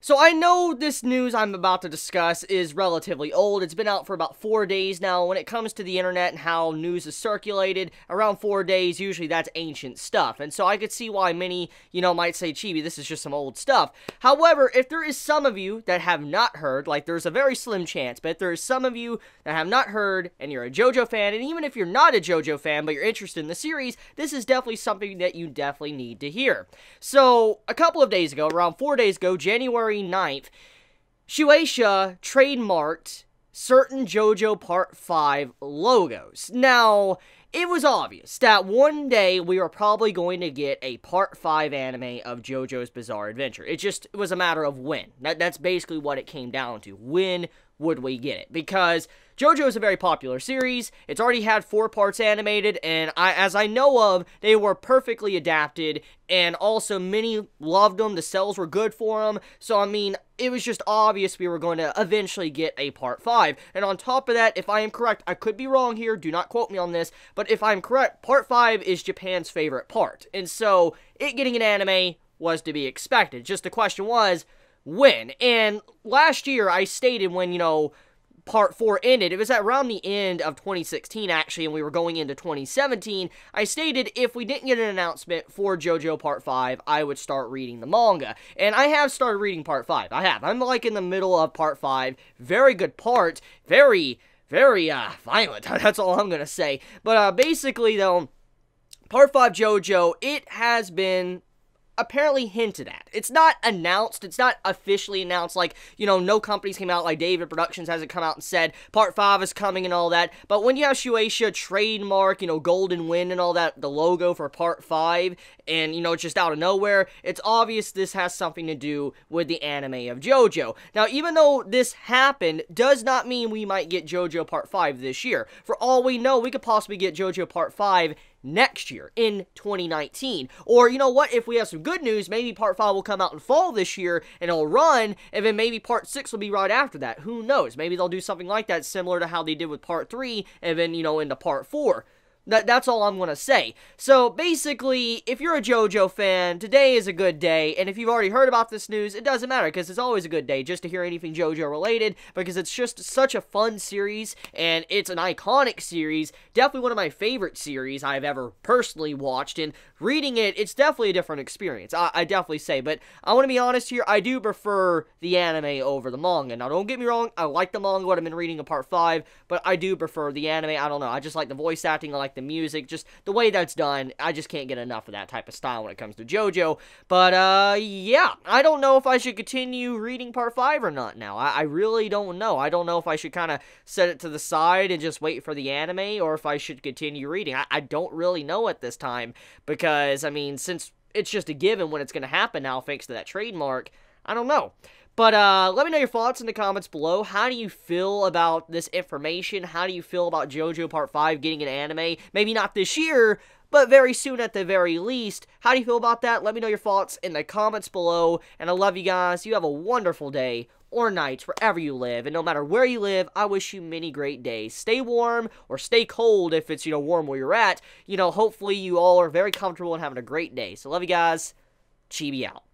So I know this news I'm about to discuss is relatively old. It's been out for about 4 days now. When it comes to the internet and how news is circulated, around 4 days, usually that's ancient stuff. And so I could see why many, might say, Chibi, this is just some old stuff. However, if there is some of you that have not heard, like there's a very slim chance, but if there is some of you that have not heard and you're a JoJo fan, and even if you're not a JoJo fan, but you're interested in the series, this is definitely something that you definitely need to hear. So a couple of days ago, around 4 days ago, January 9th, Shueisha trademarked certain JoJo Part 5 logos. Now, it was obvious that one day we were probably going to get a Part 5 anime of JoJo's Bizarre Adventure. It just was a matter of when. That's basically what it came down to. When would we get it? Because JoJo is a very popular series. It's already had 4 parts animated, and as I know of, they were perfectly adapted, and also many loved them. The sales were good for them. So, I mean, it was just obvious we were going to eventually get a Part 5. And on top of that, if I am correct, I could be wrong here, do not quote me on this, but if I'm correct, Part 5 is Japan's favorite part. And so, it getting an anime was to be expected. Just the question was, when? And last year, I stated when, Part 4 ended, it was around the end of 2016 actually, and we were going into 2017, I stated if we didn't get an announcement for JoJo Part 5, I would start reading the manga. And I have started reading Part 5, I'm like in the middle of Part 5, very good part, very violent, that's all I'm gonna say. But basically though, Part 5 JoJo, it has been apparently hinted at. It's not announced, it's not officially announced, like, no companies came out, like David Productions hasn't come out and said, Part 5 is coming and all that, but when you have Shueisha trademark, Golden Wind and all that, the logo for Part 5, and, just out of nowhere, it's obvious this has something to do with the anime of JoJo. Now, even though this happened, does not mean we might get JoJo Part 5 this year. For all we know, we could possibly get JoJo Part 5 next year, in 2019. Or, if we have some good news, maybe Part 5 will come out in fall this year, and it'll run, and then maybe Part 6 will be right after that. Who knows? Maybe they'll do something like that, similar to how they did with Part 3, and then, into Part 4. That's all I'm gonna say. So, basically, if you're a JoJo fan, today is a good day, and if you've already heard about this news, it doesn't matter, because it's always a good day just to hear anything JoJo related, because it's just such a fun series, and it's an iconic series, definitely one of my favorite series I've ever personally watched, and reading it, it's definitely a different experience, I definitely say, but I want to be honest here, I do prefer the anime over the manga. Now, don't get me wrong, I like the manga, what I've been reading in Part 5, but I do prefer the anime. I don't know, I just like the voice acting, I like the music, just the way that's done. I just can't get enough of that type of style when it comes to JoJo, but yeah, I don't know if I should continue reading Part 5 or not now. I really don't know. I don't know if I should kind of set it to the side and just wait for the anime, or if I should continue reading. I don't really know at this time, because, I mean, since it's just a given when it's going to happen now, thanks to that trademark, I don't know. But let me know your thoughts in the comments below. How do you feel about this information? How do you feel about JoJo Part 5 getting an anime? Maybe not this year, but very soon at the very least. How do you feel about that? Let me know your thoughts in the comments below. And I love you guys. You have a wonderful day or night wherever you live. And no matter where you live, I wish you many great days. Stay warm or stay cold if it's, warm where you're at. Hopefully you all are very comfortable and having a great day. So love you guys. Chibi out.